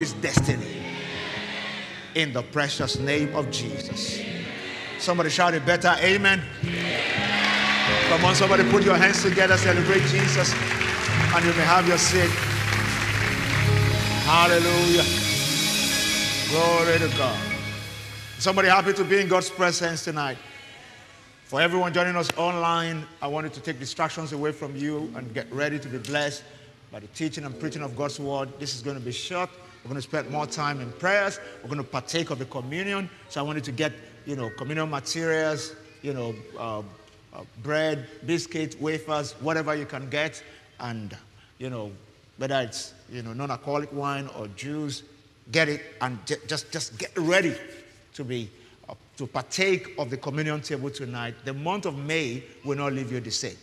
His destiny in the precious name of Jesus. Somebody shout it better. Amen. Come on, somebody put your hands together, celebrate Jesus, and you may have your seat. Hallelujah. Glory to God. Somebody happy to be in God's presence tonight. For everyone joining us online, I wanted to take distractions away from you and get ready to be blessed by the teaching and preaching of God's word. This is going to be short. We're going to spend more time in prayers. We're going to partake of the communion. So I wanted to get, communion materials, bread, biscuits, wafers, whatever you can get. And, whether it's, non-alcoholic wine or juice, get it and just get ready to be, to partake of the communion table tonight. The month of May will not leave you the same.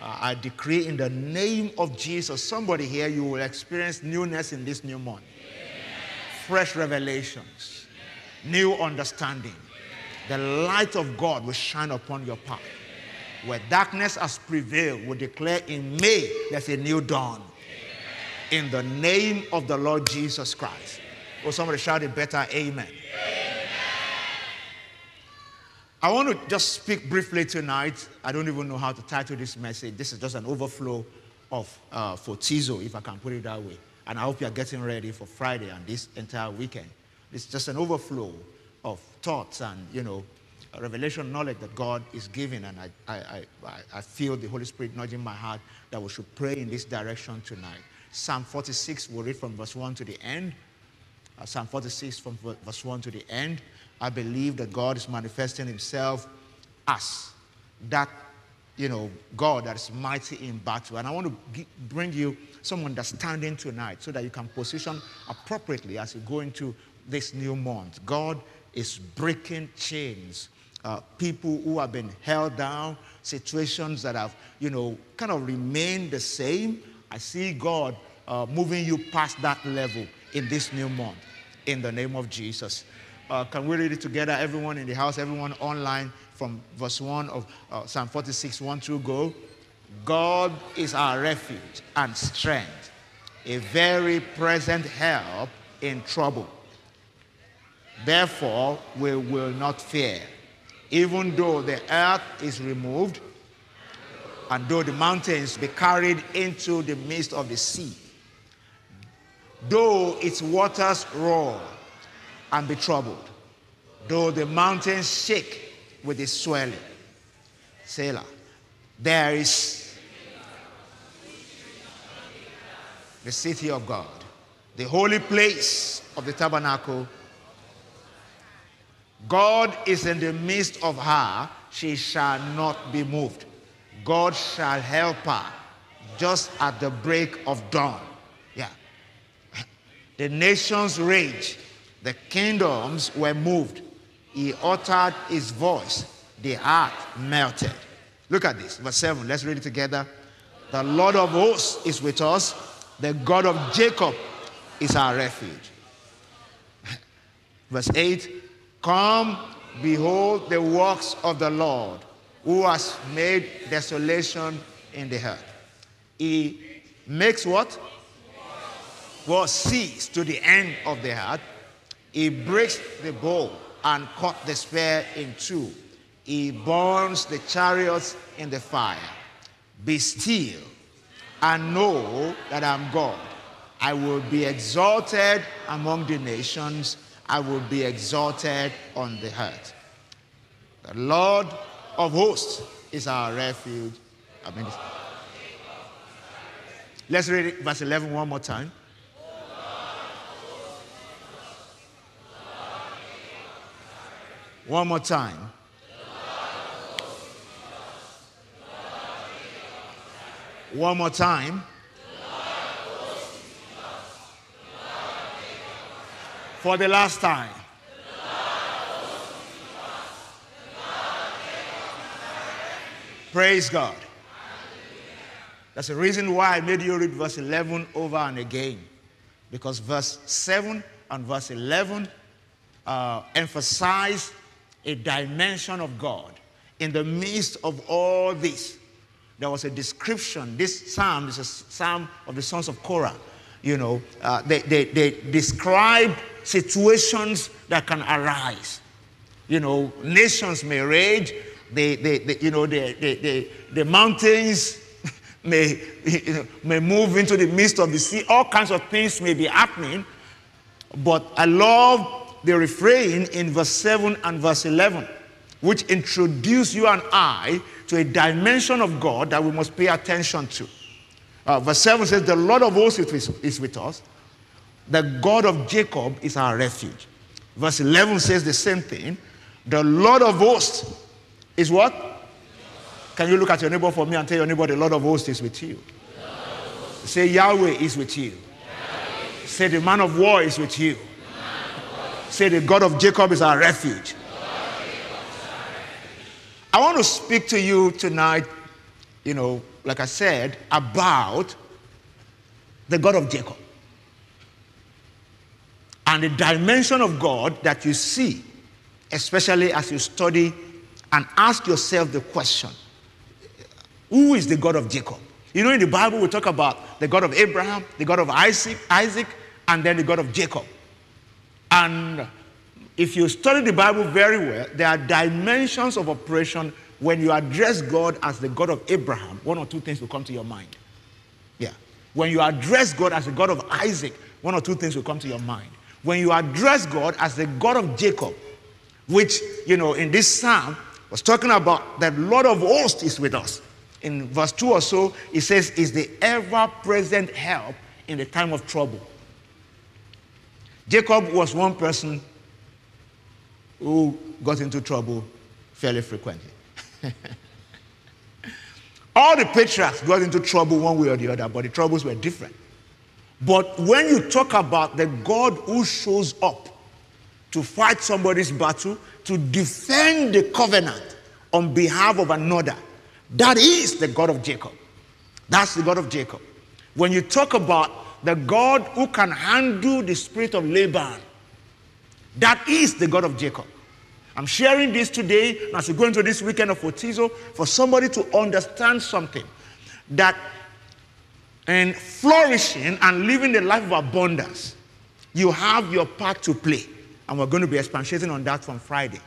I decree in the name of Jesus, somebody here, you will experience newness in this new month. Yes. Fresh revelations, yes. New understanding. Yes. The light of God will shine upon your path. Yes. Where darkness has prevailed, we declare in May there's a new dawn. Yes. In the name of the Lord Jesus Christ. Yes. Oh, somebody shout it better, amen. Yes. I want to just speak briefly tonight. I don't even know how to title this message. This is just an overflow of Fortizo, if I can put it that way. And I hope you're getting ready for Friday and this entire weekend. It's just an overflow of thoughts and, revelation knowledge that God is giving. And I feel the Holy Spirit nudging my heart that we should pray in this direction tonight. Psalm 46, we'll read from verse 1 to the end. Psalm 46 from verse 1 to the end. I believe that God is manifesting himself as that, God that is mighty in battle. And I want to bring you some understanding tonight so that you can position appropriately as you go into this new month. God is breaking chains. People who have been held down, situations that have, kind of remained the same. I see God moving you past that level in this new month, in the name of Jesus. Can we read it together, everyone in the house, everyone online, from verse 1 of Psalm 46, 1 through go. God is our refuge and strength, a very present help in trouble. Therefore, we will not fear, even though the earth is removed, and though the mountains be carried into the midst of the sea, though its waters roar and be troubled, though the mountains shake with its swelling. Selah. There is the city of God, the holy place of the tabernacle. God is in the midst of her, she shall not be moved. God shall help her just at the break of dawn. Yeah. The nations rage. The kingdoms were moved. He uttered his voice. The earth melted. Look at this. Verse 7. Let's read it together. The Lord of hosts is with us. The God of Jacob is our refuge. Verse 8. Come, behold the works of the Lord, who has made desolation in the earth. He makes what? War cease to the end of the earth. He breaks the bow and cut the spear in two. He burns the chariots in the fire. Be still and know that I am God. I will be exalted among the nations. I will be exalted on the earth. The Lord of hosts is our refuge. Let's read it, verse 11 one more time. One more time. One more time. For the last time. Praise God. That's the reason why I made you read verse 11 over and again. Because verse 7 and verse 11 emphasize a dimension of God. In the midst of all this, there was a description. This psalm is a psalm of the sons of Korah. they describe situations that can arise. Nations may rage, the mountains may move into the midst of the sea. All kinds of things may be happening. But I love the refrain in verse 7 and verse 11, which introduce you and I to a dimension of God that we must pay attention to. Verse 7 says, the Lord of hosts is with us. The God of Jacob is our refuge. Verse 11 says the same thing. The Lord of hosts is what? Can you look at your neighbor for me and tell your neighbor, the Lord of hosts is with you? Say, Yahweh is with you. Yahweh. Say, the man of war is with you. Say, the God of Jacob is our refuge. I want to speak to you tonight, like I said, about the God of Jacob and the dimension of God that you see, especially as you study and ask yourself the question, who is the God of Jacob? In the Bible we talk about the God of Abraham, the God of Isaac, and then the God of Jacob. And if you study the Bible very well, there are dimensions of operation. When you address God as the God of Abraham, one or two things will come to your mind. Yeah. When you address God as the God of Isaac, one or two things will come to your mind. When you address God as the God of Jacob, which, in this psalm was talking about that Lord of hosts is with us. In verse 2 or so, it says, is the ever-present help in the time of trouble. Jacob was one person who got into trouble fairly frequently. All the patriarchs got into trouble one way or the other, but the troubles were different. But when you talk about the God who shows up to fight somebody's battle, to defend the covenant on behalf of another, that is the God of Jacob. That's the God of Jacob. When you talk about the God who can handle the spirit of Laban, that is the God of Jacob. I'm sharing this today, and as we go into this weekend of Otizo, for somebody to understand something, that in flourishing and living the life of abundance, you have your part to play. And we're going to be expatiating on that from Friday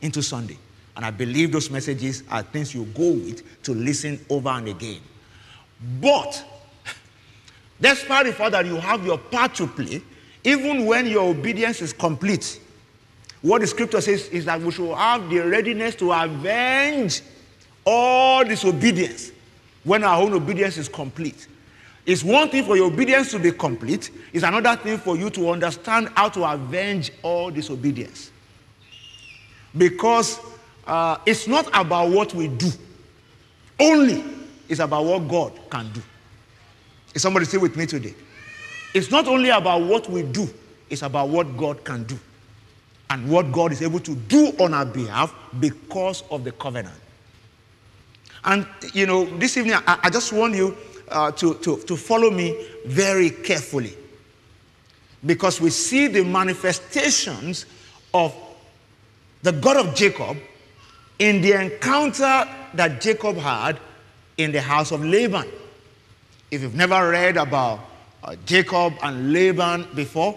into Sunday. And I believe those messages are things you go with to listen over and again. But despite the fact that you have your part to play, even when your obedience is complete, what the scripture says is that we should have the readiness to avenge all disobedience when our own obedience is complete. It's one thing for your obedience to be complete. It's another thing for you to understand how to avenge all disobedience. Because it's not about what we do. Only it's about what God can do. Is somebody still with me today? It's not only about what we do. It's about what God can do. And what God is able to do on our behalf because of the covenant. And, this evening, I just want you to follow me very carefully. Because we see the manifestations of the God of Jacob in the encounter that Jacob had in the house of Laban. If you've never read about Jacob and Laban before,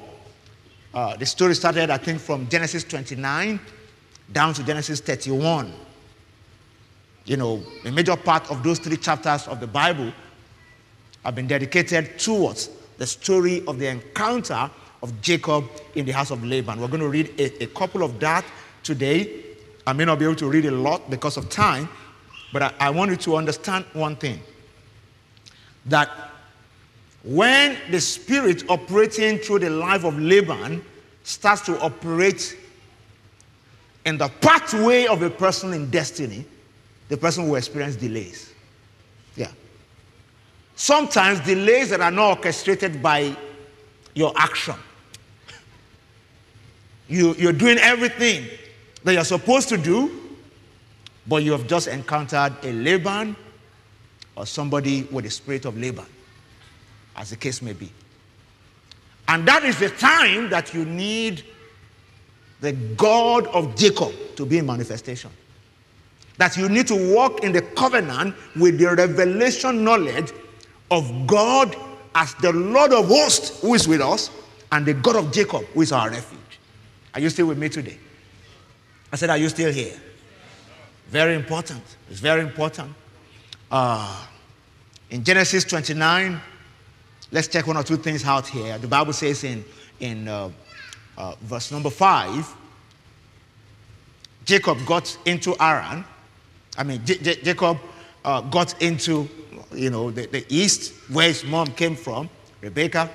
the story started, I think, from Genesis 29 down to Genesis 31. A major part of those three chapters of the Bible have been dedicated towards the story of the encounter of Jacob in the house of Laban. We're going to read a couple of that today. I may not be able to read a lot because of time, but I want you to understand one thing, that when the spirit operating through the life of Laban starts to operate in the pathway of a person in destiny, the person will experience delays. Yeah. Sometimes delays that are not orchestrated by your action. You're doing everything that you're supposed to do, but you have just encountered a Laban or somebody with the spirit of Laban, as the case may be. And that is the time that you need the God of Jacob to be in manifestation. That you need to walk in the covenant with the revelation knowledge of God as the Lord of hosts who is with us and the God of Jacob who is our refuge. Are you still with me today? I said, are you still here? Very important. It's very important. In Genesis 29, let's check one or two things out here. The Bible says in verse number 5, Jacob got into Haran. Jacob got into, the east where his mom came from, Rebecca,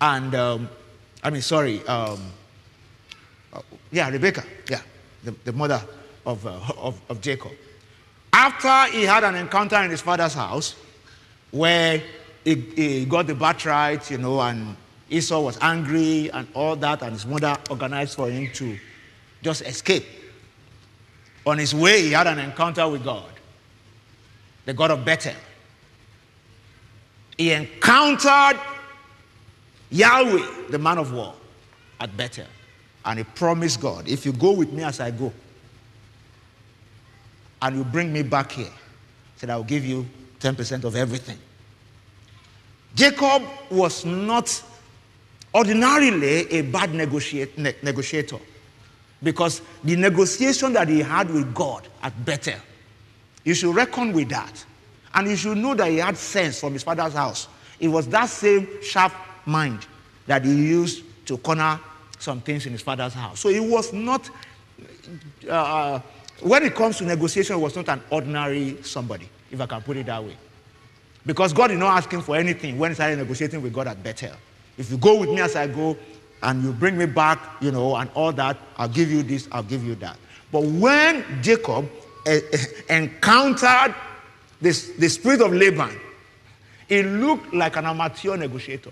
and, Rebecca, the mother of Jacob. After he had an encounter in his father's house where he got the birthright, and Esau was angry and all that, and his mother organized for him to just escape. On his way, he had an encounter with God, the God of Bethel. He encountered Yahweh, the man of war, at Bethel. And he promised God, if you go with me as I go, and you bring me back here, he said, I will give you 10% of everything. Jacob was not ordinarily a bad negotiator, because the negotiation that he had with God at Bethel, you should reckon with that. And you should know that he had sense from his father's house. It was that same sharp mind that he used to corner some things in his father's house. So it was not, when it comes to negotiation, he was not an ordinary somebody, if I can put it that way. Because God did not ask him for anything when he started negotiating with God at Bethel. If you go with me as I go, and you bring me back, and all that, I'll give you this, I'll give you that. But when Jacob encountered the spirit of Laban, he looked like an amateur negotiator.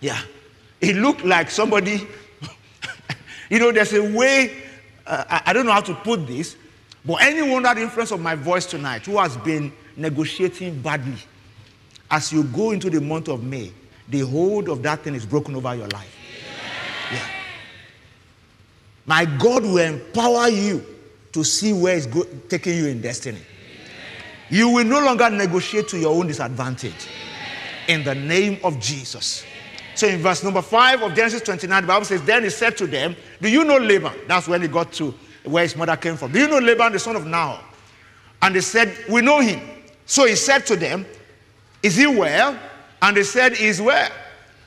Yeah. He looked like somebody, there's a way, I don't know how to put this, but anyone under the influence of my voice tonight who has been negotiating badly, as you go into the month of May, the hold of that thing is broken over your life. Yeah. My God will empower you to see where it's taking you in destiny. Yeah. You will no longer negotiate to your own disadvantage. Yeah. In the name of Jesus. Yeah. So in verse number 5 of Genesis 29, the Bible says, then he said to them, do you know Laban? That's when he got to where his mother came from. Do you know Laban, the son of Nahor? And they said, we know him. So he said to them, is he well? And they said, he is well.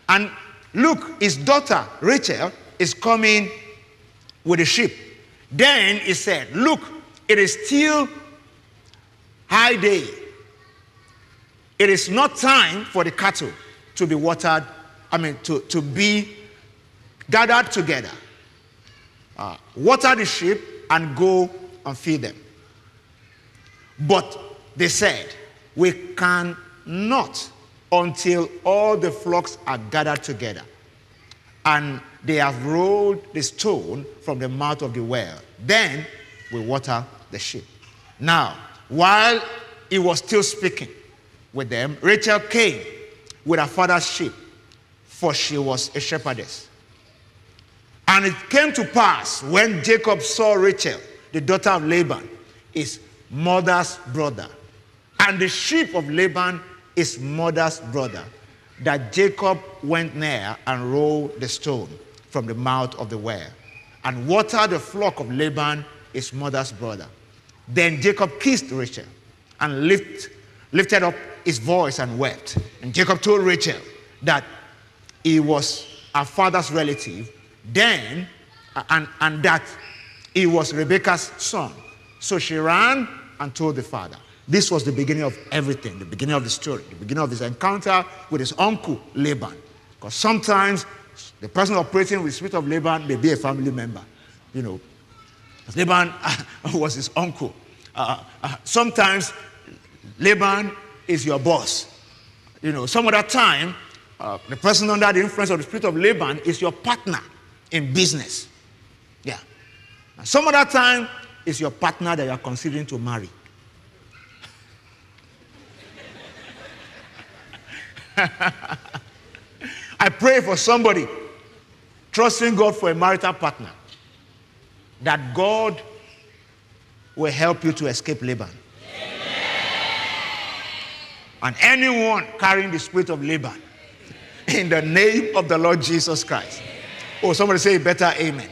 And look, his daughter, Rachel, is coming with the sheep. Then he said, look, it is still high day. It is not time for the cattle to be watered, to be gathered together. Water the sheep and go and feed them. But they said, we cannot until all the flocks are gathered together, and they have rolled the stone from the mouth of the well. Then we water the sheep. Now, while he was still speaking with them, Rachel came with her father's sheep, for she was a shepherdess. And it came to pass, when Jacob saw Rachel, the daughter of Laban, his mother's brother, and the sheep of Laban, his mother's brother, that Jacob went near and rolled the stone from the mouth of the well and watered the flock of Laban, his mother's brother. Then Jacob kissed Rachel and lifted up his voice and wept. And Jacob told Rachel that he was her father's relative, then and that he was Rebekah's son. So she ran and told the father. This was the beginning of everything, the beginning of the story, the beginning of his encounter with his uncle, Laban. Because sometimes the person operating with the spirit of Laban may be a family member. Laban was his uncle. Sometimes Laban is your boss. Some other time, the person under the influence of the spirit of Laban is your partner in business. Yeah. And some other time, it's your partner that you are considering to marry. I pray for somebody trusting God for a marital partner, that God will help you to escape Laban. Amen. and anyone carrying the spirit of Laban, in the name of the Lord Jesus Christ. Oh, somebody say better amen.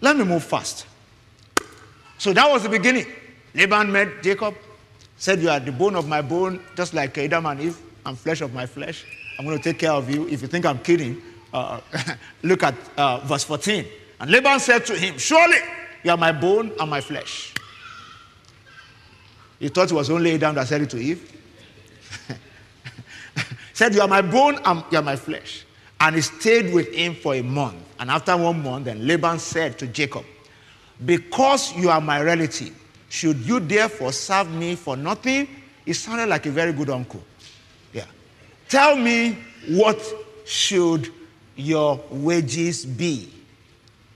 Let me move fast. So that was the beginning. Laban met Jacob, said, you are the bone of my bone, just like Adam and Eve, and flesh of my flesh. I'm going to take care of you. If you think I'm kidding, look at verse 14. And Laban said to him, surely you are my bone and my flesh. He thought it was only Adam that said it to Eve. Said, you are my bone and you are my flesh. And he stayed with him for a month. And after 1 month, then Laban said to Jacob, because you are my relative, should you therefore serve me for nothing? He sounded like a very good uncle. Yeah. Tell me, what should your wages be?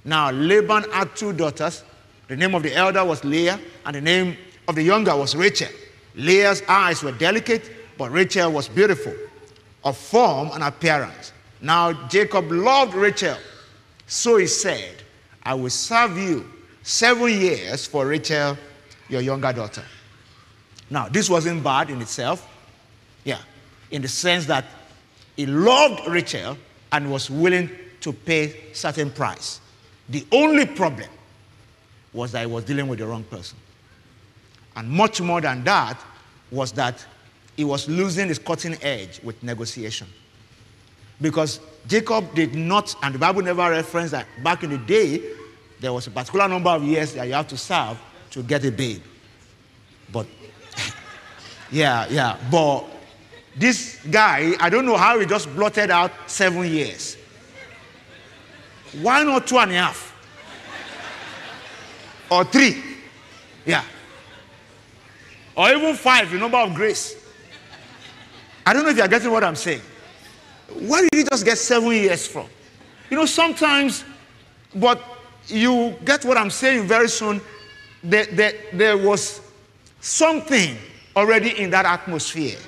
Now, Laban had 2 daughters. The name of the elder was Leah, and the name of the younger was Rachel. Leah's eyes were delicate, but Rachel was beautiful, of form and appearance. Now, Jacob loved Rachel. So he said, I will serve you 7 years for Rachel, your younger daughter. Now, this wasn't bad in itself. Yeah, in the sense that he loved Rachel and was willing to pay a certain price. The only problem was that he was dealing with the wrong person. And much more than that was that he was losing his cutting edge with negotiation. Because Jacob did not, and the Bible never referenced that back in the day, there was a particular number of years that you have to serve to get a babe. But, but this guy, I don't know how he just blotted out 7 years. Why not 2.5? Or 3? Yeah. Or even 5, the number of grace. I don't know if you are getting what I'm saying. Where did you just get 7 years from? You know, sometimes, but you get what I'm saying very soon, there was something already in that atmosphere.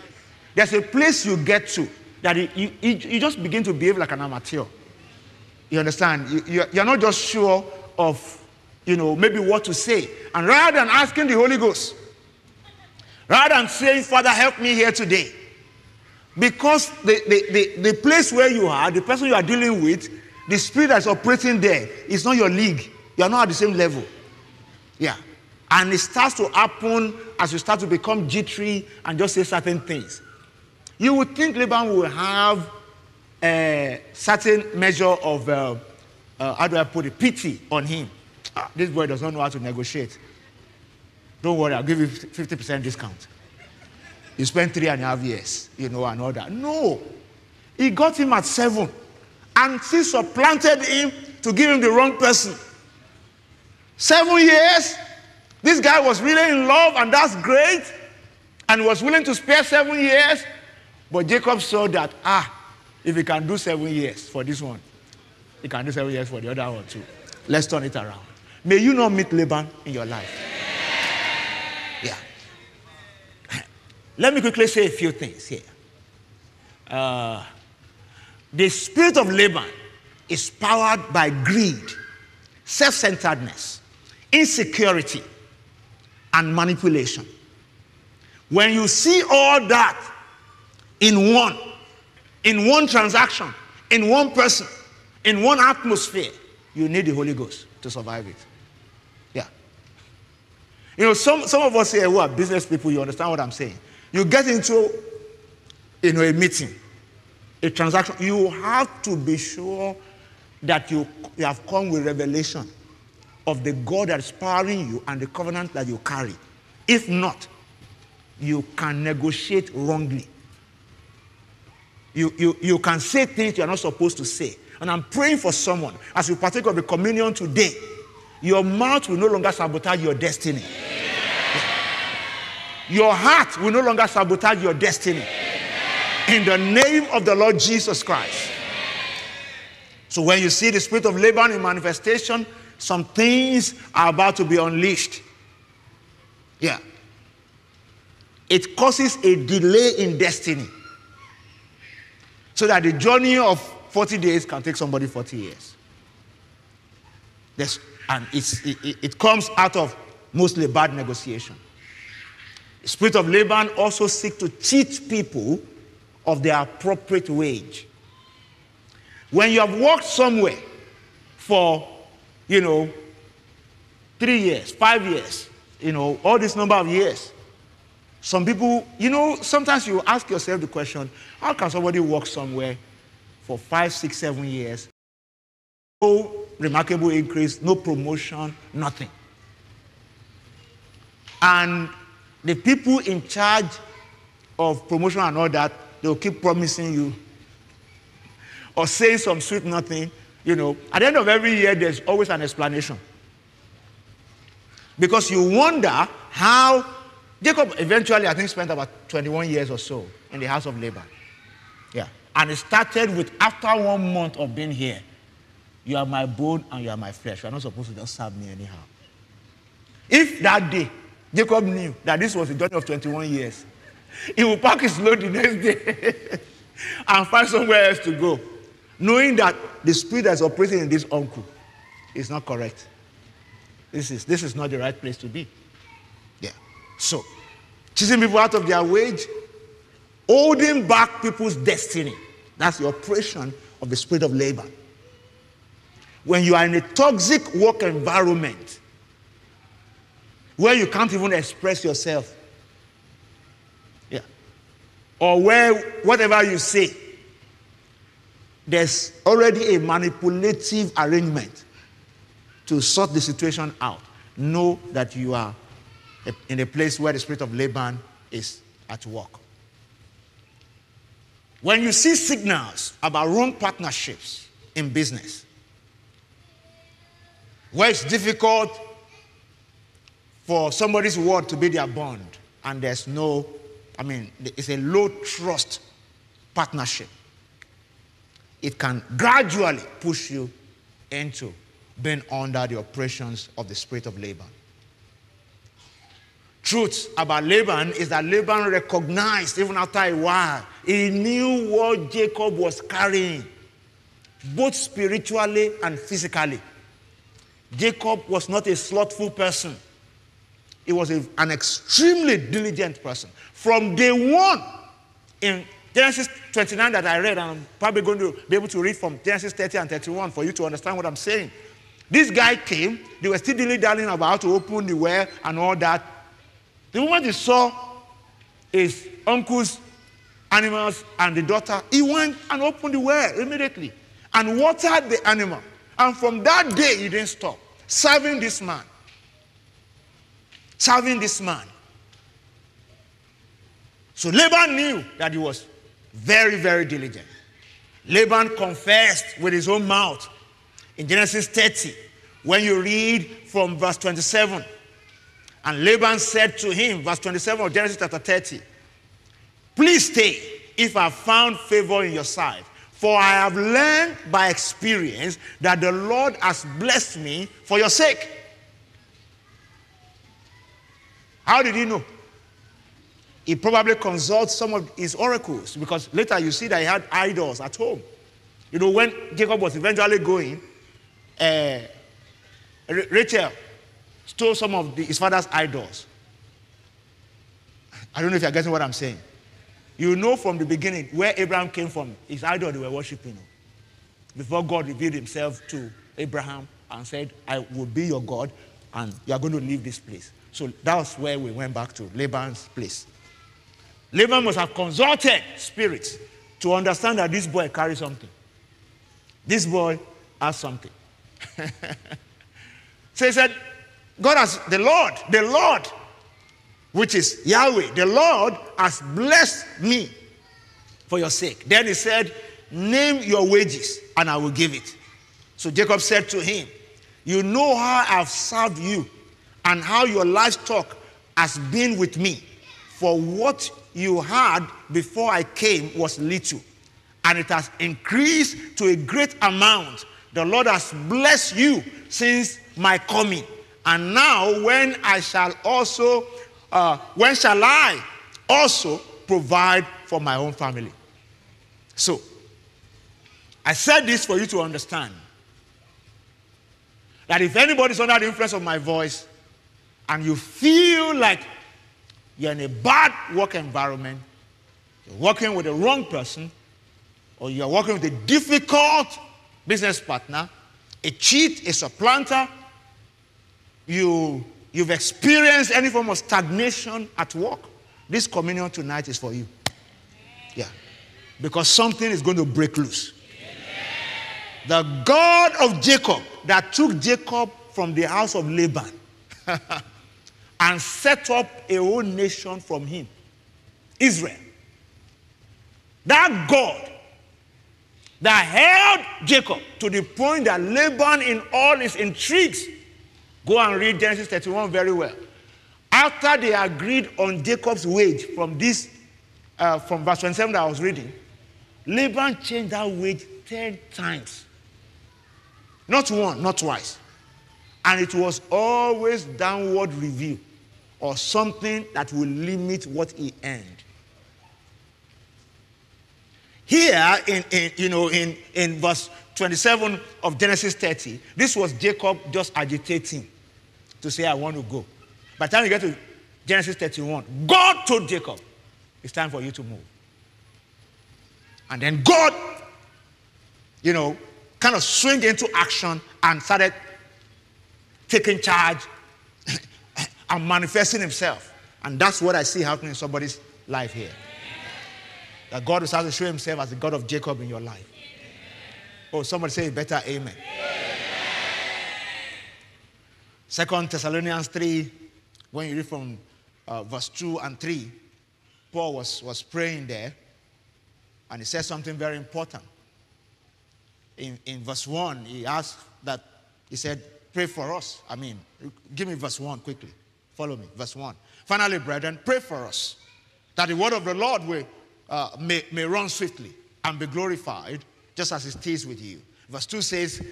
There's a place you get to that you just begin to behave like an amateur. You understand? You're not just sure of, you know, maybe what to say. And rather than asking the Holy Ghost, rather than saying, Father, help me here today, because the place where you are, the person you are dealing with, the spirit that's operating there is not your league. You are not at the same level. Yeah. And it starts to happen as you start to become jittery and just say certain things. You would think Laban will have a certain measure of, how do I put it, pity on him. Ah, this boy does not know how to negotiate. Don't worry, I'll give you 50% discount. You spent 3.5 years, you know, and all that. No. He got him at 7. And she supplanted him to give him the wrong person. 7 years. This guy was really in love, and that's great. And was willing to spare 7 years. But Jacob saw that, if he can do 7 years for this one, he can do 7 years for the other one too. Let's turn it around. May you not meet Laban in your life. Yeah. Let me quickly say a few things here. The spirit of Laban is powered by greed, self-centeredness, insecurity, and manipulation. When you see all that in one transaction, in one person, in one atmosphere, you need the Holy Ghost to survive it. Yeah. You know, some of us here who are business people, you understand what I'm saying. You get into, you know, a meeting, a transaction. You have to be sure that you have come with revelation of the God that is powering you and the covenant that you carry. If not, you can negotiate wrongly. You can say things you are not supposed to say. And I'm praying for someone, as you partake of the communion today, your mouth will no longer sabotage your destiny. Your heart will no longer sabotage your destiny. In the name of the Lord Jesus Christ. So when you see the spirit of Laban in manifestation, some things are about to be unleashed. Yeah. It causes a delay in destiny. So that the journey of 40 days can take somebody 40 years. And it comes out of mostly bad negotiation. The spirit of Laban also seeks to cheat people of their appropriate wage. When you have worked somewhere for, 3 years, 5 years, all this number of years, some people, sometimes you ask yourself the question, how can somebody work somewhere for 5, 6, 7 years? No remarkable increase, no promotion, nothing. And the people in charge of promotion and all that, they'll keep promising you or saying some sweet nothing. At the end of every year, there's always an explanation. Because you wonder how Jacob eventually, I think, spent about 21 years or so in the house of Laban. Yeah. And it started with, after 1 month of being here, you are my bone and you are my flesh. You are not supposed to just serve me anyhow. If that day Jacob knew that this was a journey of 21 years, he would pack his load the next day and find somewhere else to go, knowing that the spirit that's operating in this uncle is not correct. This is not the right place to be. Yeah. So, chasing people out of their wage, holding back people's destiny. That's the operation of the spirit of Laban. When you are in a toxic work environment, where you can't even express yourself, yeah, or where whatever you say, there's already a manipulative arrangement to sort the situation out. Know that you are in a place where the spirit of Laban is at work. When you see signals about wrong partnerships in business, where it's difficult for somebody's word to be their bond, and there's no, it's a low trust partnership, it can gradually push you into being under the operations of the spirit of Laban. Truth about Laban is that Laban recognized, even after a while, he knew what Jacob was carrying, both spiritually and physically. Jacob was not a slothful person. He was an extremely diligent person. From day one, in Genesis 29 that I read, and I'm probably going to be able to read from Genesis 30 and 31 for you to understand what I'm saying. This guy came, they were still dilly-dallying about how to open the well and all that. The moment he saw his uncle's animals and the daughter, he went and opened the well immediately and watered the animal. And from that day, he didn't stop serving this man. Serving this man. So Laban knew that he was very, very diligent. Laban confessed with his own mouth. In Genesis 30, when you read from verse 27, and Laban said to him, verse 27 of Genesis chapter 30, "Please stay if I have found favor in your sight, for I have learned by experience that the Lord has blessed me for your sake." How did he know? He probably consulted some of his oracles, because later you see that he had idols at home. When Jacob was eventually going, Rachel stole some of his father's idols. I don't know if you're getting what I'm saying. From the beginning where Abraham came from, his idol they were worshiping. Before God revealed himself to Abraham and said, "I will be your God and you are going to leave this place." So that was where we went back to Laban's place. Laban must have consulted spirits to understand that this boy carries something. This boy has something. So he said, God has, the Lord, which is Yahweh, the Lord has blessed me for your sake. Then he said, "Name your wages and I will give it." So Jacob said to him, "You know how I have served you and how your livestock has been with me. For what you had before I came was little, and it has increased to a great amount. The Lord has blessed you since my coming. And now when shall I also provide for my own family?" So, I said this for you to understand, that if anybody's under the influence of my voice, and you feel like you're in a bad work environment, you're working with the wrong person, or you're working with a difficult business partner, a cheat, a supplanter, you've experienced any form of stagnation at work, this communion tonight is for you. Yeah. Because something is going to break loose. The God of Jacob that took Jacob from the house of Laban and set up a whole nation from him, Israel. That God that held Jacob to the point that Laban in all his intrigues, go and read Genesis 31 very well. After they agreed on Jacob's wage from this, from verse 27 that I was reading, Laban changed that wage 10 times. Not one, not twice. And it was always downward review or something that will limit what he earned. Here in verse 27 of Genesis 30, this was Jacob just agitating to say, I want to go. By the time you get to Genesis 31, God told Jacob, it's time for you to move. And then God, you know, kind of swung into action and started taking charge and manifesting himself. And that's what I see happening in somebody's life here. That God will start to show himself as the God of Jacob in your life. Oh, somebody say it better, amen. 2 Thessalonians 3, when you read from verse 2 and 3, Paul was praying there, and he said something very important. In verse 1, he asked that, he said, pray for us. I mean, give me verse 1 quickly. Follow me, verse 1. Finally, brethren, pray for us, that the word of the Lord may run swiftly and be glorified, just as it stays with you. Verse 2 says,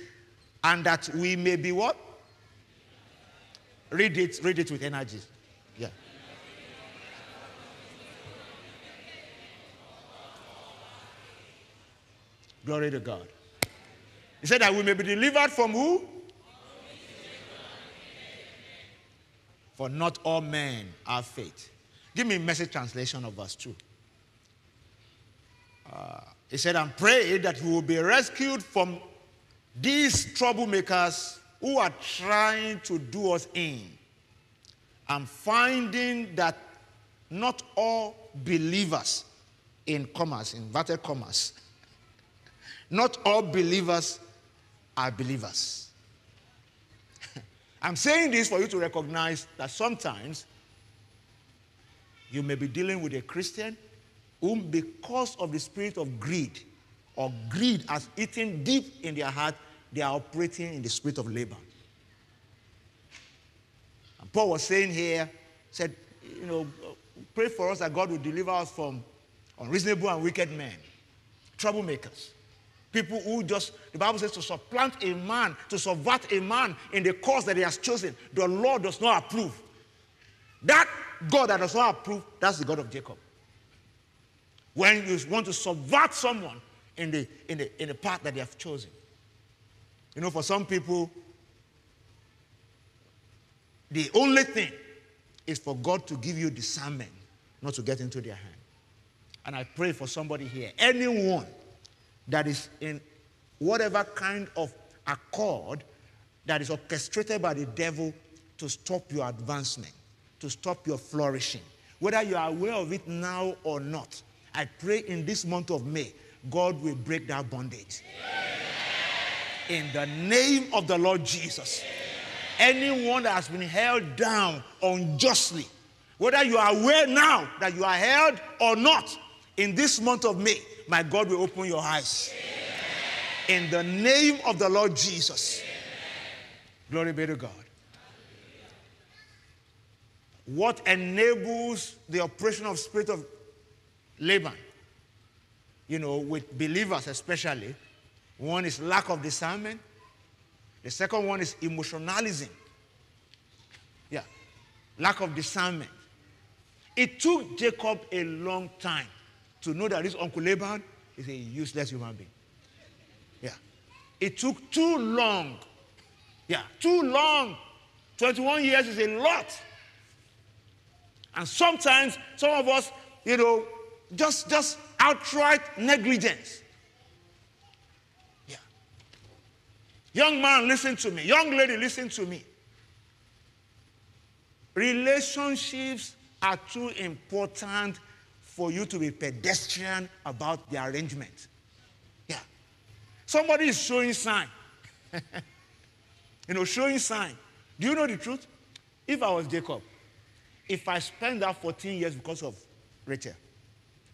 and that we may be what? Read it with energy. Yeah. Glory to God. He said that we may be delivered from who? For not all men have faith. Give me a Message translation of verse 2. He said, and pray that we will be rescued from these troublemakers who are trying to do us in. I'm finding that not all believers, in commas, inverted commas, not all believers are believers. I'm saying this for you to recognize that sometimes you may be dealing with a Christian whom, because of the spirit of greed, or greed has eaten deep in their heart, they are operating in the spirit of labor. And Paul was saying here, said, you know, pray for us that God will deliver us from unreasonable and wicked men, troublemakers, people who just, the Bible says, to supplant a man, to subvert a man in the cause that he has chosen. The Lord does not approve. That God that does not approve, that's the God of Jacob. When you want to subvert someone in the path that they have chosen. You know, for some people, the only thing is for God to give you discernment, not to get into their hand. And I pray for somebody here, anyone that is in whatever kind of accord that is orchestrated by the devil to stop your advancement, to stop your flourishing, whether you are aware of it now or not, I pray in this month of May, God will break that bondage. In the name of the Lord Jesus. Anyone that has been held down unjustly, whether you are aware now that you are held or not, in this month of May, my God will open your eyes. In the name of the Lord Jesus. Glory be to God. What enables the operation of spirit of Laban, you know, with believers especially, one is lack of discernment. The second one is emotionalism. Yeah, lack of discernment. It took Jacob a long time to know that his uncle Laban is a useless human being. Yeah, it took too long. Yeah, too long. 21 years is a lot. And sometimes, some of us, you know, just outright negligence. Yeah. Young man, listen to me. Young lady, listen to me. Relationships are too important for you to be pedestrian about the arrangement. Yeah. Somebody is showing sign. You know, showing sign. Do you know the truth? If I was Jacob, if I spend that 14 years because of Rachel,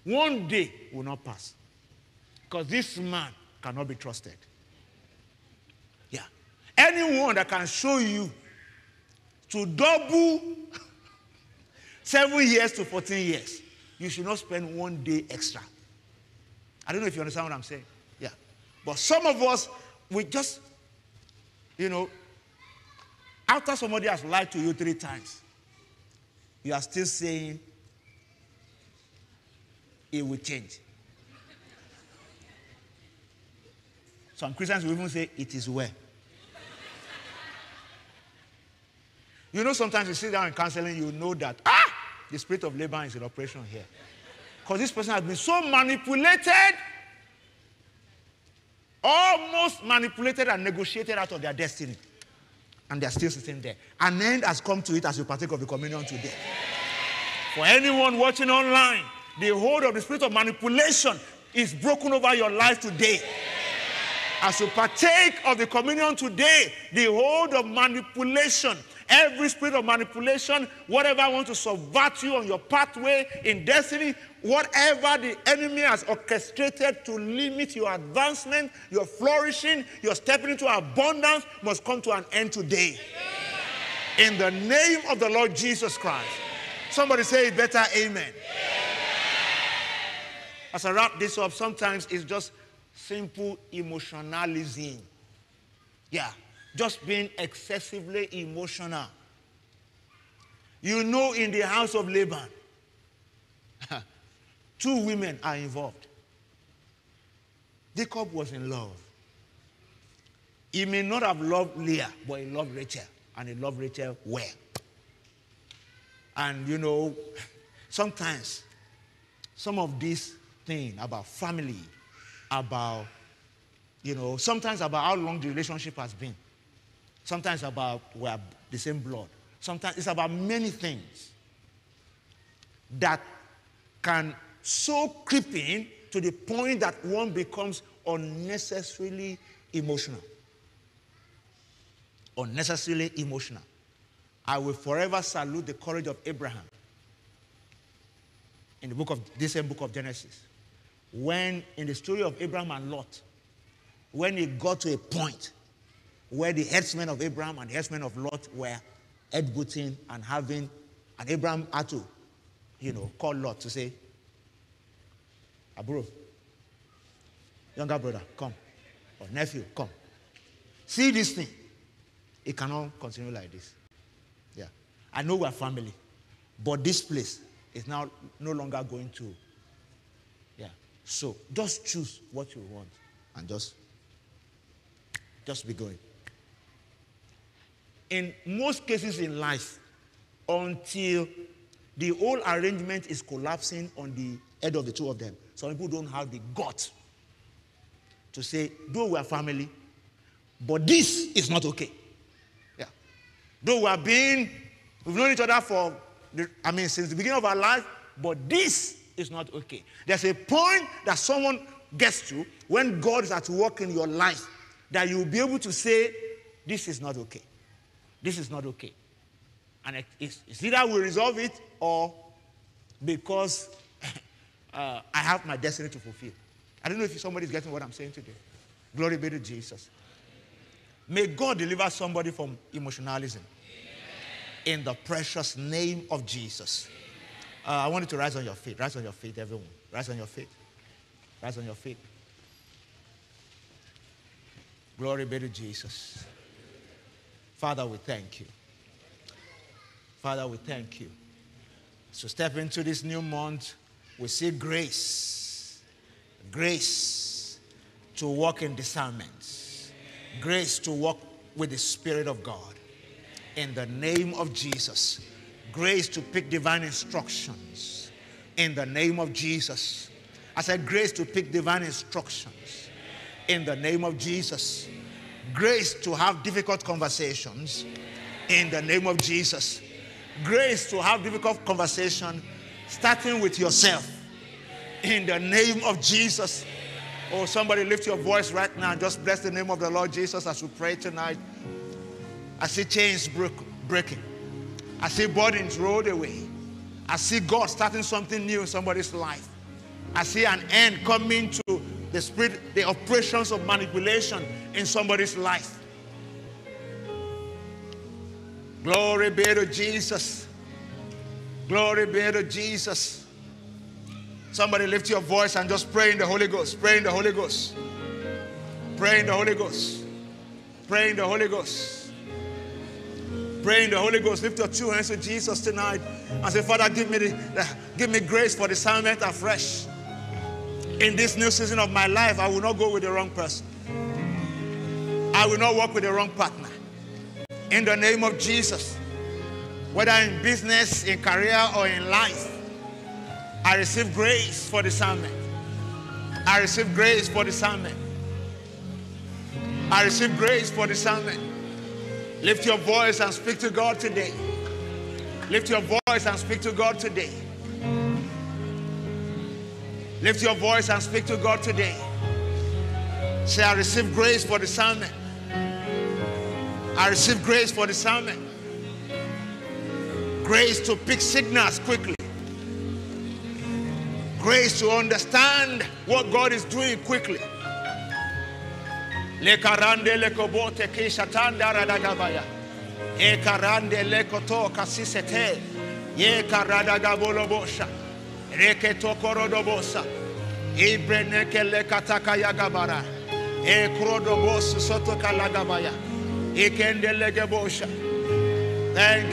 one day will not pass. Because this man cannot be trusted. Yeah. Anyone that can show you to double 7 years to 14 years, you should not spend one day extra. I don't know if you understand what I'm saying. Yeah. But some of us, we just, you know, after somebody has lied to you 3 times, you are still saying it will change. Some Christians will even say it is well. You know, sometimes you sit down in counseling, you know that, the spirit of labor is in operation here. Because this person has been so manipulated, almost manipulated and negotiated out of their destiny. And they are still sitting there. An end has come to it as you partake of the communion today. For anyone watching online, the hold of the spirit of manipulation is broken over your life today. As you partake of the communion today, the hold of manipulation, every spirit of manipulation, whatever wants to subvert you on your pathway in destiny, whatever the enemy has orchestrated to limit your advancement, your flourishing, your stepping into abundance, must come to an end today. Amen. In the name of the Lord Jesus Christ. Amen. Somebody say it better, amen. Amen. As I wrap this up, sometimes it's just simple emotionalism. Yeah, just being excessively emotional. You know, in the house of Laban, 2 women are involved. Jacob was in love. He may not have loved Leah, but he loved Rachel. And he loved Rachel well. And you know, sometimes some of this thing about family, about, you know, sometimes about how long the relationship has been. Sometimes about we're the same blood. Sometimes it's about many things that can so creep in to the point that one becomes unnecessarily emotional. Unnecessarily emotional. I will forever salute the courage of Abraham in the book of, this same book of Genesis. When, in the story of Abraham and Lot, when he got to a point where the herdsmen of Abraham and the herdsmen of Lot were headbutting and having, and Abraham had to, you know, call Lot to say, Abro, younger brother, come. Or nephew, come. See this thing. It cannot continue like this. Yeah. I know we're family, but this place is now no longer going to. Yeah. So just choose what you want and just be going. In most cases in life, until the whole arrangement is collapsing on the head of the 2 of them. Some people don't have the guts to say, though we are family, but this is not okay. Yeah. Though we are being, we've known each other for, since the beginning of our life, but this is not okay. There's a point that someone gets to when God is at work in your life that you'll be able to say, this is not okay. This is not okay. And it's either we resolve it or because I have my destiny to fulfill. I don't know if somebody's getting what I'm saying today. Glory be to Jesus. May God deliver somebody from emotionalism. Amen. In the precious name of Jesus. I want you to rise on your feet. Rise on your feet, everyone. Rise on your feet. Rise on your feet. Glory be to Jesus. Father, we thank you. Father, we thank you. So step into this new month, we see grace. Grace to walk in discernment. Grace to walk with the Spirit of God. In the name of Jesus. grace to pick divine instructions in the name of Jesus. I said grace to pick divine instructions in the name of Jesus. Grace to have difficult conversations in the name of Jesus. Grace to have difficult conversation starting with yourself in the name of Jesus. Oh, somebody lift your voice right now and just bless the name of the Lord Jesus as we pray tonight. I see chains breaking. I see burdens rolled away. I see God starting something new in somebody's life. I see an end coming to the spirit, the operations of manipulation in somebody's life. Glory be to Jesus. Glory be to Jesus. Somebody lift your voice and just pray in the Holy Ghost. Pray in the Holy Ghost. Pray in the Holy Ghost. Pray in the Holy Ghost. Pray in the Holy Ghost. Lift your two hands to Jesus tonight and say, Father, give me grace for discernment afresh. In this new season of my life, I will not go with the wrong person. I will not walk with the wrong partner. In the name of Jesus, whether in business, in career, or in life, I receive grace for discernment. I receive grace for discernment. I receive grace for discernment. Lift your voice and speak to God today. Lift your voice and speak to God today. Lift your voice and speak to God today. Say, I receive grace for discernment. I receive grace for discernment. Grace to pick signals quickly. Grace to understand what God is doing quickly. Thank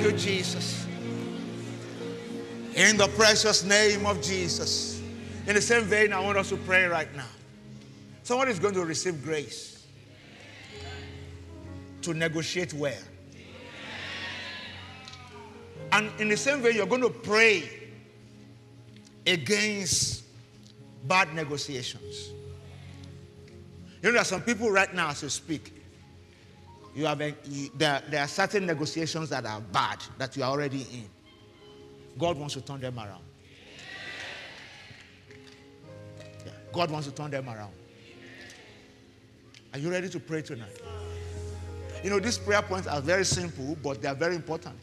you, Jesus. In the precious name of Jesus. In the same vein, I want us to pray right now. Someone is going to receive grace to negotiate well. And in the same vein, you're going to pray against bad negotiations. You know, there are some people right now, as you speak, there are certain negotiations that are bad, that you are already in. God wants to turn them around. Yeah, God wants to turn them around. Are you ready to pray tonight? You know, these prayer points are very simple, but they are very important.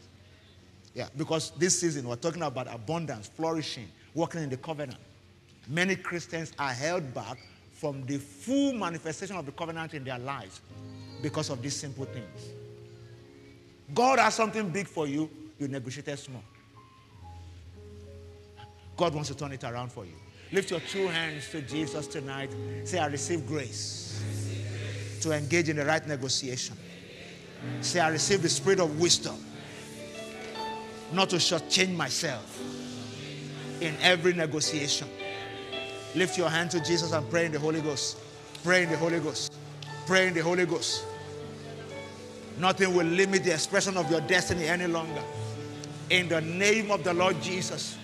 Yeah, because this season we're talking about abundance, flourishing, walking in the covenant. Many Christians are held back from the full manifestation of the covenant in their lives because of these simple things. God has something big for you, you negotiated small. God wants to turn it around for you. Lift your two hands to Jesus tonight. Say, I receive grace to engage in the right negotiation. Say, I receive the spirit of wisdom not to shortchange myself in every negotiation. Lift your hand to Jesus and pray in the Holy Ghost. Pray in the Holy Ghost. Pray in the Holy Ghost. Nothing will limit the expression of your destiny any longer. In the name of the Lord Jesus.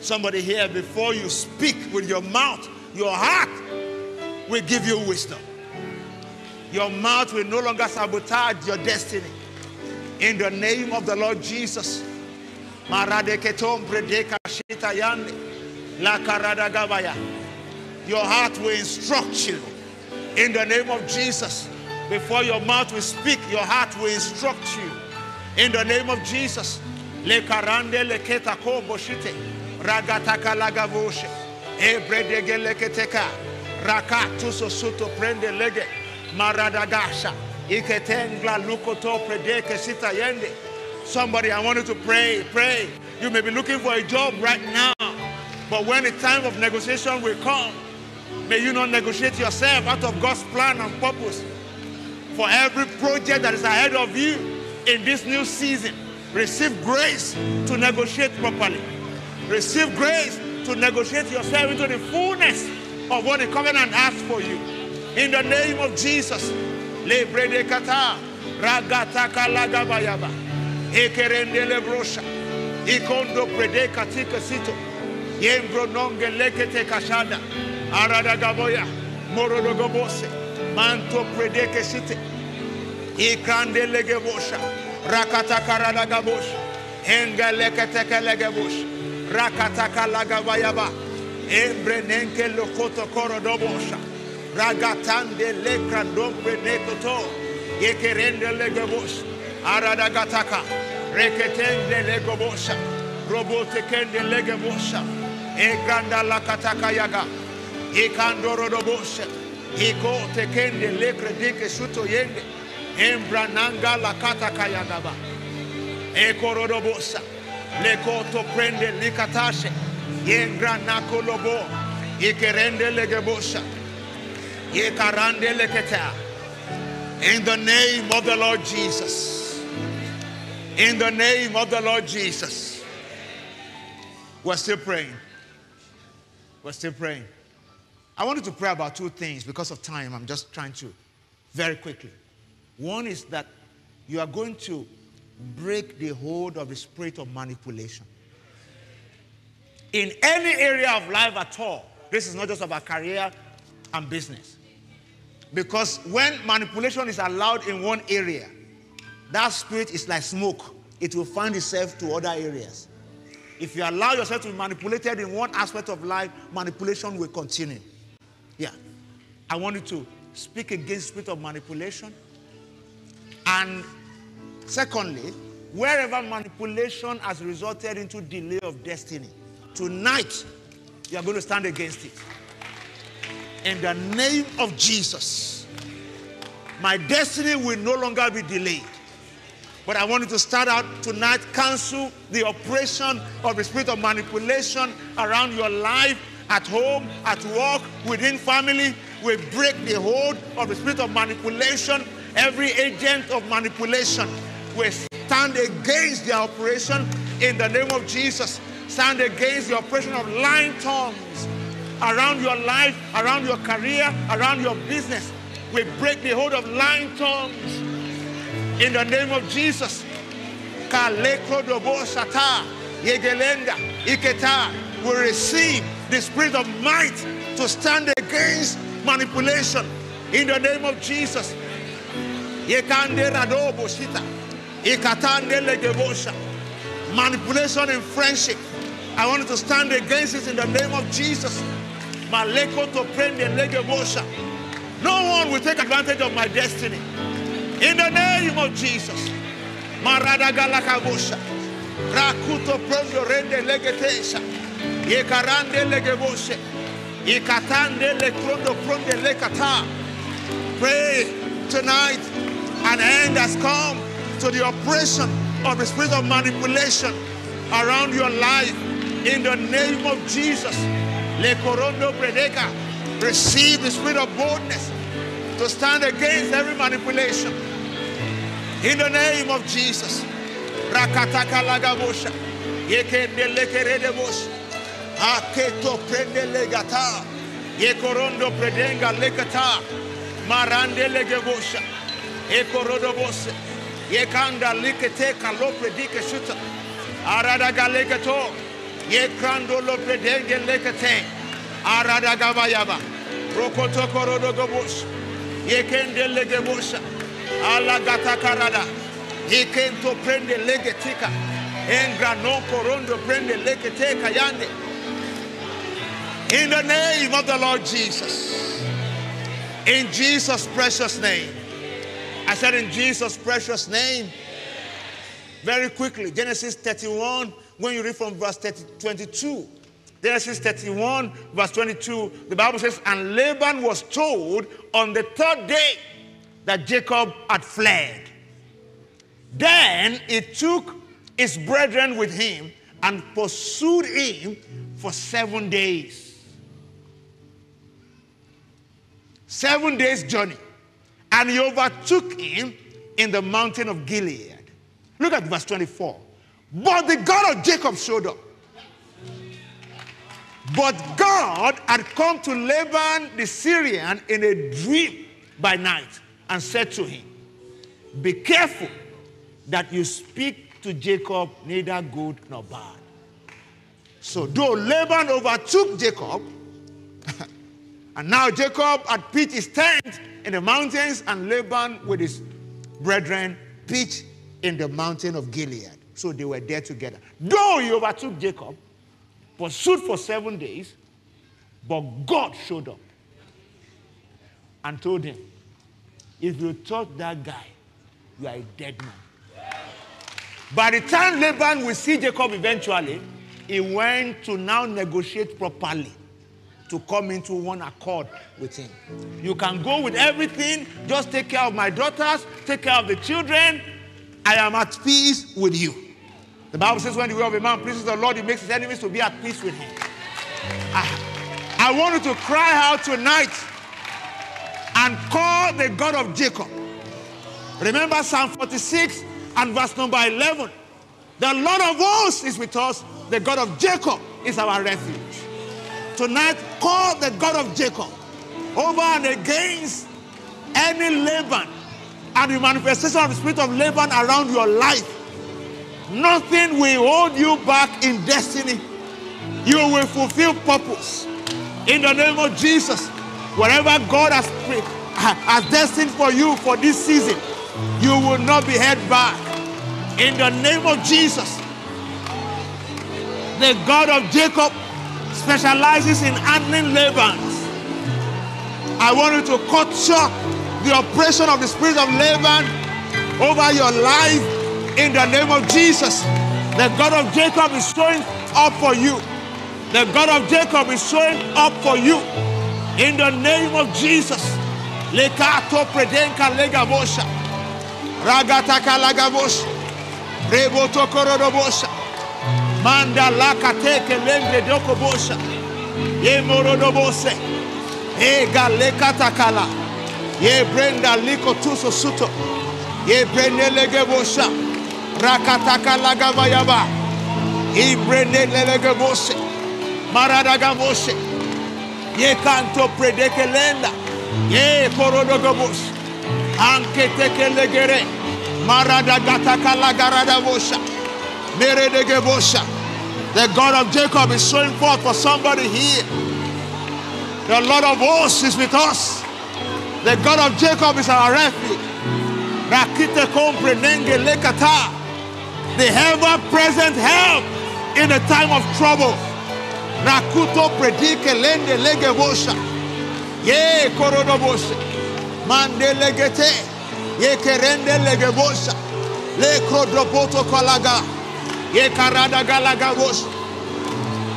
Somebody here, before you speak with your mouth, your heart will give you wisdom. Your mouth will no longer sabotage your destiny. In the name of the Lord Jesus. Your heart will instruct you. In the name of Jesus. Before your mouth will speak, your heart will instruct you. In the name of Jesus. Somebody, I want you to pray, pray. You may be looking for a job right now, but when the time of negotiation will come, may you not negotiate yourself out of God's plan and purpose. For every project that is ahead of you in this new season, receive grace to negotiate properly. Receive grace to negotiate yourself into the fullness of what the covenant asks for you. In the name of Jesus. Ragata kalagabayaba. Ekerende lebrosha. Ikondo prede katika sito. Yembro nonge lekete kashada. Aradagaboya. Morodogobose. Manto prede kesite. Ikande legebosha. Rakataka radagabosh. Enga leketeke legebosh. Rakataka lagabayaba. Embre nenke lokoto korodobosha. Ragatande lekrandombre nekoto. Yekerende legebosh. Aradagataka. Reketende legobosha, robotekende legobosha, eganda la katakayaga, ikandoro dobosha, ikotekende legredike suto yende, embrananga la katakayaga ba, ekorodobosha, lekoto prende likatashe, yengranako lobo, ikerende legobosha, yekarande leketa. In the name of the Lord Jesus. In the name of the Lord Jesus. We're still praying. We're still praying. I wanted to pray about two things because of time. I'm just trying to very quickly. One is that you are going to break the hold of the spirit of manipulation. In any area of life at all, this is not just about career and business. Because when manipulation is allowed in one area, that spirit is like smoke. It will find itself to other areas. If you allow yourself to be manipulated in one aspect of life, manipulation will continue. Yeah. I want you to speak against the spirit of manipulation. And secondly, wherever manipulation has resulted into delay of destiny, tonight you are going to stand against it. In the name of Jesus, my destiny will no longer be delayed. But I want you to start out tonight, cancel the operation of the spirit of manipulation around your life, at home, at work, within family. We break the hold of the spirit of manipulation, every agent of manipulation. We stand against the operation in the name of Jesus. Stand against the operation of lying tongues around your life, around your career, around your business. We break the hold of lying tongues. In the name of Jesus, we receive the spirit of might to stand against manipulation. In the name of Jesus, manipulation in friendship, I want you to stand against it in the name of Jesus. No one will take advantage of my destiny. In the name of Jesus. Maradagalakabosha. Rakuto provio rende legetesha. Yekarande legeboshe. Yekatande lekrondo pronde lekata. Pray tonight. An end has come to the oppression of the spirit of manipulation around your life. In the name of Jesus. Lekorondo predeka. Receive the spirit of boldness to stand against every manipulation. In the name of Jesus. Rakataka lagabosha. Yekende lekeredebosha. Aketo prende legata. Yekorondo predenga lekata. Marande legebosha. Ekorodobose. Yekanda likete kalo predike shuta. Aradaga legato. Yekrando lo predenge lekete. Aradaga bayaba. Rokoto korodogobosha. Yekende legebosha. Alla gata karada. He came to prend the legetika. Engra no corondo prend the legeteka yande. In the name of the Lord Jesus. In Jesus' precious name. I said in Jesus' precious name. Very quickly. Genesis 31. When you read from verse 22. Genesis 31 verse 22. The Bible says, and Laban was told on the third day that Jacob had fled. Then he took his brethren with him and pursued him for 7 days. 7 days journey. And he overtook him in the mountain of Gilead. Look at verse 24. But the God of Jacob showed up. But God had come to Laban the Syrian in a dream by night, and said to him, be careful that you speak to Jacob neither good nor bad. So though Laban overtook Jacob, and now Jacob had pitched his tent in the mountains, and Laban with his brethren pitched in the mountain of Gilead. So they were there together. Though he overtook Jacob, pursued for 7 days, but God showed up and told him, if you touch that guy, you are a dead man. Yeah. By the time Laban will see Jacob eventually, he went to now negotiate properly to come into one accord with him. You can go with everything, just take care of my daughters, take care of the children. I am at peace with you. The Bible says when the way of a man pleases the Lord, he makes his enemies to be at peace with him. I want you to cry out tonight and call the God of Jacob. Remember Psalm 46 and verse number 11. The Lord of hosts is with us. The God of Jacob is our refuge. Tonight, call the God of Jacob over and against any Laban and the manifestation of the spirit of Laban around your life. Nothing will hold you back in destiny. You will fulfill purpose. In the name of Jesus, whatever God has destined for you for this season, you will not be held back. In the name of Jesus, the God of Jacob specializes in handling Labans. I want you to cut short the oppression of the spirit of Laban over your life in the name of Jesus. The God of Jacob is showing up for you. The God of Jacob is showing up for you in the name of Jesus. Lekato predenka legabosha, ragataka lagabosha, reboto korodobosha, manda lakateke lengre dokobosha, yemorodobose, ega lekatakala, ye brenda likotuso suto, ye brende legebosha, rakataka lagabayaba, ye brende legebose, maradagabose, ye kanto predeke lenda. Ye korodogobos, anke tekelegere, marada gataka lagarada vosha, meredege vosha. The God of Jacob is showing forth for somebody here. The Lord of hosts is with us. The God of Jacob is our refuge. Rakite komprenenge lekata, the ever-present help in the time of trouble. Rakuto predike lende lege vosha. Ye korodobosha, mandelegete, ye kerende legebosha, le kodropoto kalaga, ye karada galagabosha,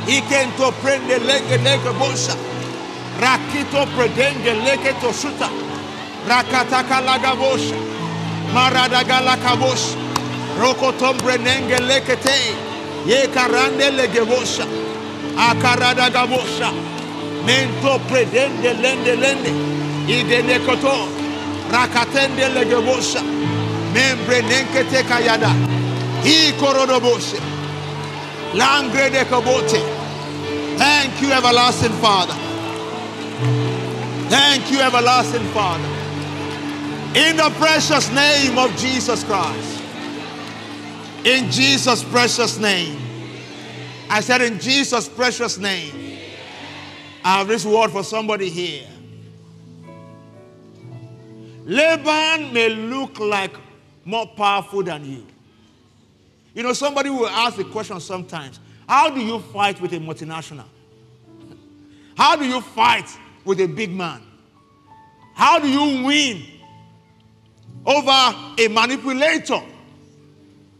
ikento prende lege legebosha, rakito predenge legeto suta, rakataka lagabosha, marada galakabosha, rokotom brenenge lekete, ye karande legebosha, akarada gabosha. Mento predende lende lende, idene koto, rakatende legebosha, membre nenkete kayada, I korodoboshe, langre de kobote. Thank you, everlasting Father. Thank you, everlasting Father. In the precious name of Jesus Christ. In Jesus' precious name. I said in Jesus' precious name. I have this word for somebody here. Laban may look like more powerful than you. You know, somebody will ask the question sometimes, how do you fight with a multinational? How do you fight with a big man? How do you win over a manipulator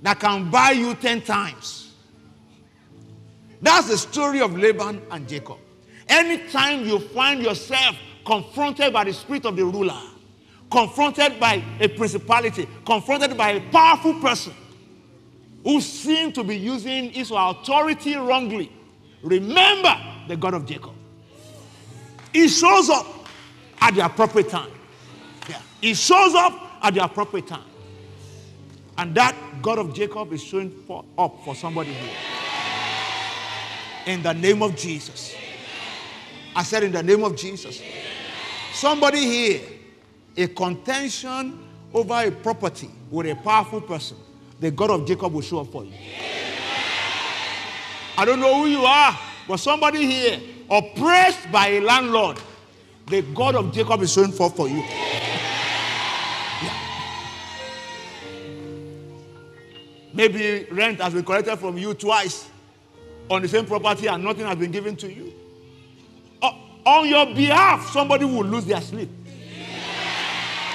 that can buy you 10 times? That's the story of Laban and Jacob. Anytime you find yourself confronted by the spirit of the ruler, confronted by a principality, confronted by a powerful person who seems to be using his or her authority wrongly, remember the God of Jacob. He shows up at the appropriate time. Yeah. He shows up at the appropriate time. And that God of Jacob is showing up for somebody here. In the name of Jesus. I said in the name of Jesus. Amen. Somebody here, a contention over a property with a powerful person the God of Jacob will show up for you. Amen. I don't know who you are, but somebody here, oppressed by a landlord, the God of Jacob is showing forth for you. Yeah. Maybe rent has been collected from you twice on the same property and nothing has been given to you. On your behalf, somebody will lose their sleep.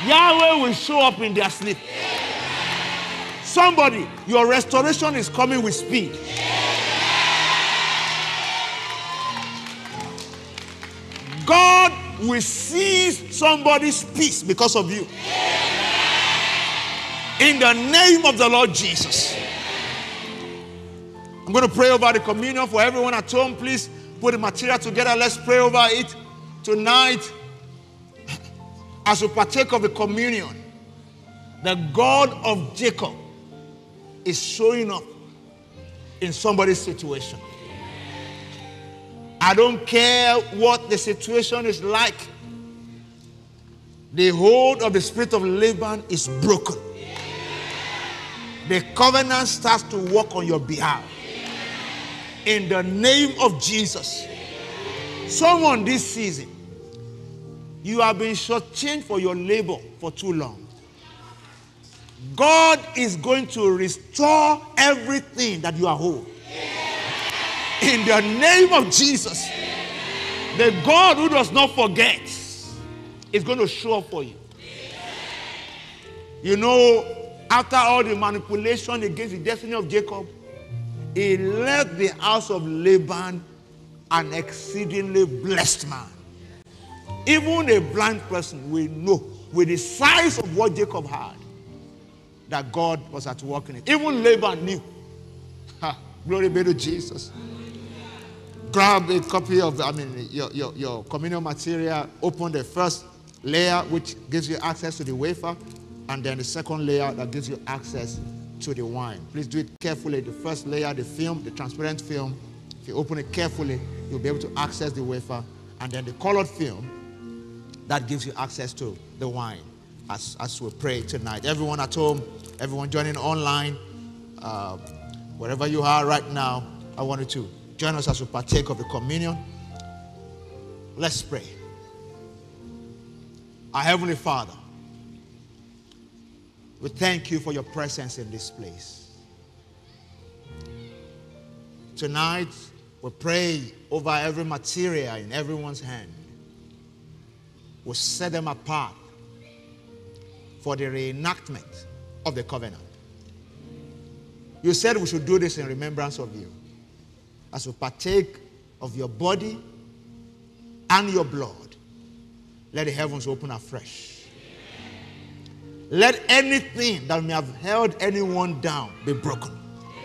Yeah. Yahweh will show up in their sleep. Yeah. Somebody, your restoration is coming with speed. Yeah. God will seize somebody's peace because of you. In the name of the Lord Jesus. I'm going to pray over the communion for everyone at home. Please put the material together. Let's pray over it tonight. As we partake of the communion, the God of Jacob is showing up in somebody's situation. I don't care what the situation is like. The hold of the spirit of Laban is broken. Yeah. The covenant starts to work on your behalf. Yeah. In the name of Jesus. Yeah. Someone this season, you have been shortchanged for your labor for too long. God is going to restore everything that you are owed. In the name of Jesus, the God who does not forget is going to show up for you. You know, after all the manipulation against the destiny of Jacob, he left the house of Laban an exceedingly blessed man. Even a blind person will know, with the size of what Jacob had, that God was at work in it. Even Laban knew. Ha, glory be to Jesus. Grab a copy of the, your communion material, open the first layer which gives you access to the wafer, and then the second layer that gives you access to the wine. Please do it carefully. The first layer, the film, the transparent film, if you open it carefully, you'll be able to access the wafer, and then the colored film, that gives you access to the wine as we pray tonight. Everyone at home, everyone joining online, wherever you are right now, I want you to join us as we partake of the communion. Let's pray. Our Heavenly Father, we thank you for your presence in this place. Tonight, we pray over every material in everyone's hand. We set them apart for the reenactment of the covenant. You said we should do this in remembrance of you, as we partake of your body and your blood. Let the heavens open afresh. Amen. Let anything that may have held anyone down be broken. Amen.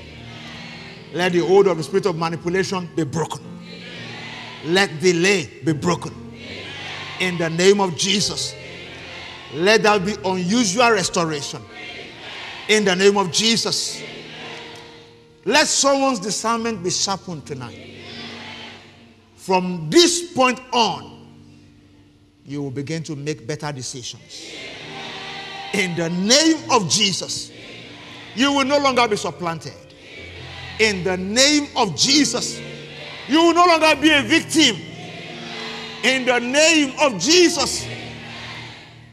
Let the hold of the spirit of manipulation be broken. Amen. Let delay be broken. Amen. In the name of Jesus. Amen. Let there be unusual restoration. Amen. In the name of Jesus. Amen. Let someone's discernment be sharpened tonight. Amen. From this point on, you will begin to make better decisions. Amen. In the name of Jesus. Amen. You will no longer be supplanted. Amen. In the name of Jesus. Amen. You will no longer be a victim. Amen. In the name of Jesus. Amen.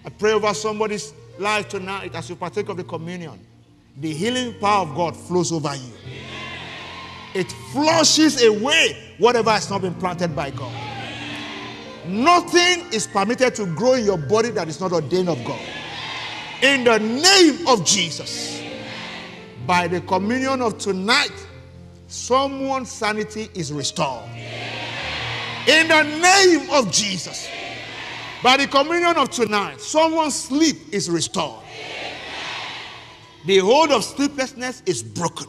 I pray over somebody's life tonight as you partake of the communion. The healing power of God flows over you. It flushes away whatever has not been planted by God. Nothing is permitted to grow in your body that is not ordained of God. In the name of Jesus. By the communion of tonight, someone's sanity is restored. In the name of Jesus. By the communion of tonight, someone's sleep is restored. The hold of sleeplessness is broken.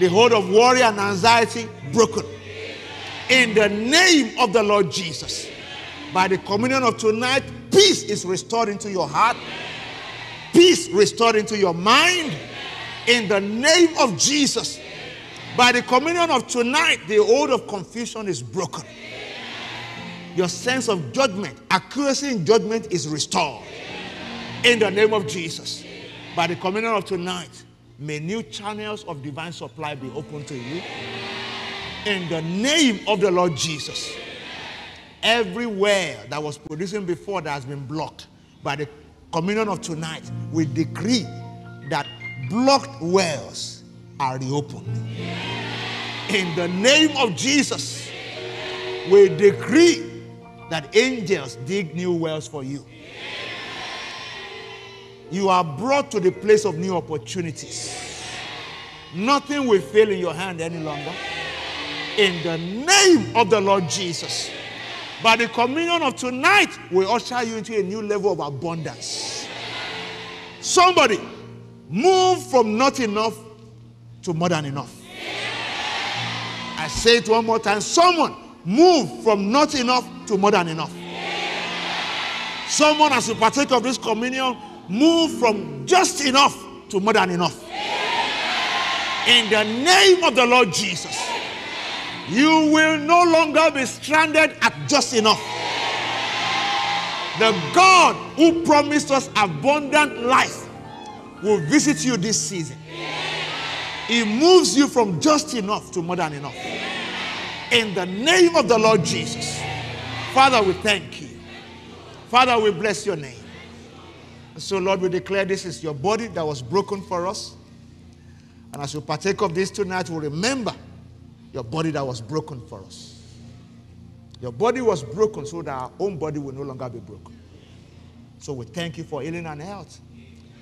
The hold of worry and anxiety, broken. In the name of the Lord Jesus. By the communion of tonight, peace is restored into your heart. Peace restored into your mind. In the name of Jesus. By the communion of tonight, the hold of confusion is broken. Your sense of judgment, accuracy in judgment is restored. In the name of Jesus. By the communion of tonight, May new channels of divine supply be open to you. In the name of the Lord Jesus. Everywhere that was producing before that has been blocked, by the communion of tonight, we decree that blocked wells are reopened. In the name of Jesus, we decree that angels dig new wells for you. You are brought to the place of new opportunities. Nothing will fail in your hand any longer. In the name of the Lord Jesus. By the communion of tonight, we usher you into a new level of abundance. Somebody, move from not enough to more than enough. I say it one more time. Someone, move from not enough to more than enough. Someone, as you partake of this communion, move from just enough to more than enough. In the name of the Lord Jesus, you will no longer be stranded at just enough. The God who promised us abundant life will visit you this season. He moves you from just enough to more than enough. In the name of the Lord Jesus. Father, we thank you. Father, we bless your name. So, Lord, we declare this is your body that was broken for us. And as we partake of this tonight, we'll remember your body that was broken for us. Your body was broken so that our own body will no longer be broken. So we thank you for healing and health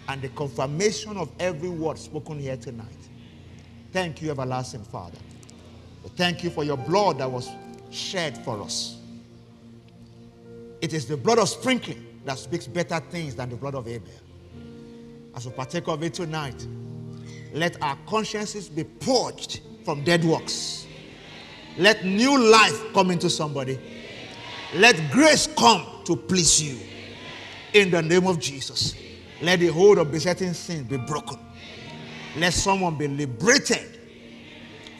and the confirmation of every word spoken here tonight. Thank you, everlasting Father. We thank you for your blood that was shed for us. It is the blood of sprinkling that speaks better things than the blood of Abel. As we partake of it tonight, let our consciences be purged from dead works. Let new life come into somebody. Let grace come to please you. In the name of Jesus, let the hold of besetting sin be broken. Let someone be liberated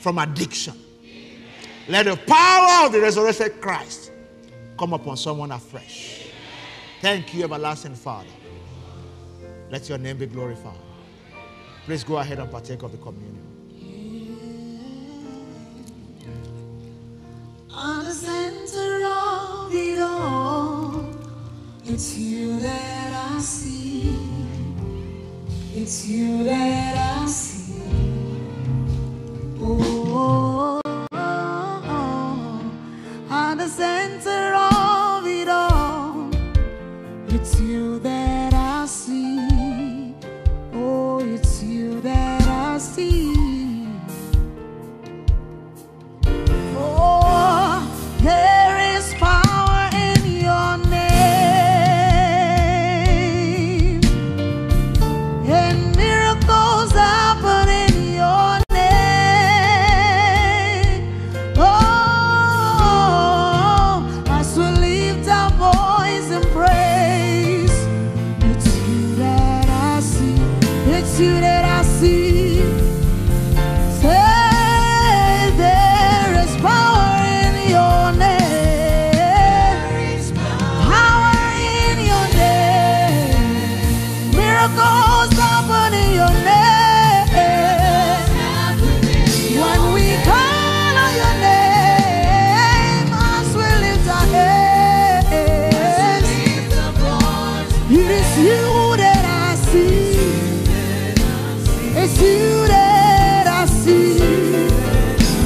from addiction. Let the power of the resurrected Christ come upon someone afresh. Thank you, everlasting Father. Let your name be glorified. Please go ahead and partake of the communion. On the center of it all, it's you that I see. It's you that I see. Oh, oh, oh, oh. On the center of it all, it's you that I see. Oh, it's you that I see. Oh, there is power in your name, and miracles happen in your name. Oh, as we lift our voice and pray. It's you that I see. Say there is power in your name. Power in your name. Miracles happen in your name. When we call on your name, as we lift our hands, it is you. It's you that I see.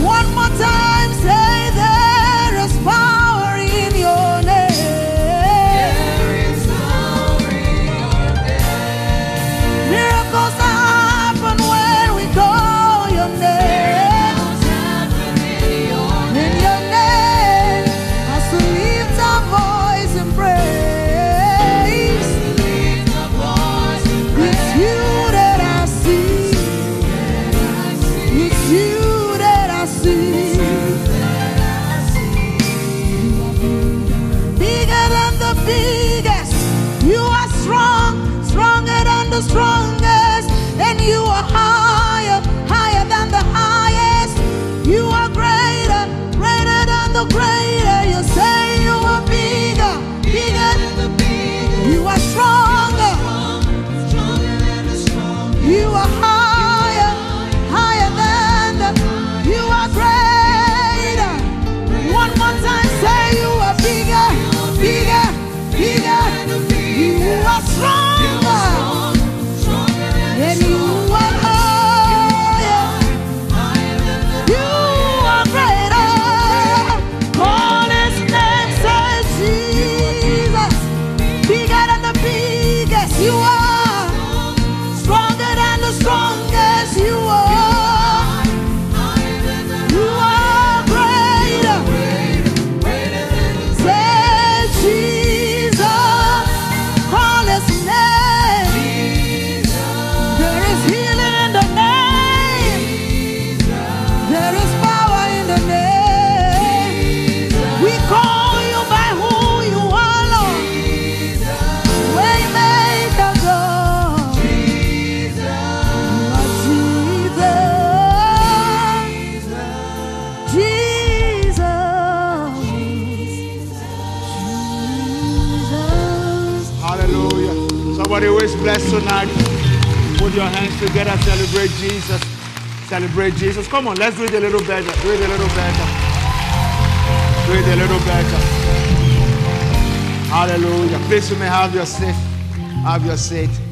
One more time, say there is power in your name. Miracles happen when we call your name. In your name, as we lift our voice and praise. Somebody who is blessed tonight, put your hands together, celebrate Jesus. Celebrate Jesus. Come on, let's do it a little better. Do it a little better. Do it a little better. Hallelujah. Please, you may have your seat. Have your seat.